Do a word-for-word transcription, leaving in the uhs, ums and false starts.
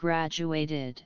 graduated.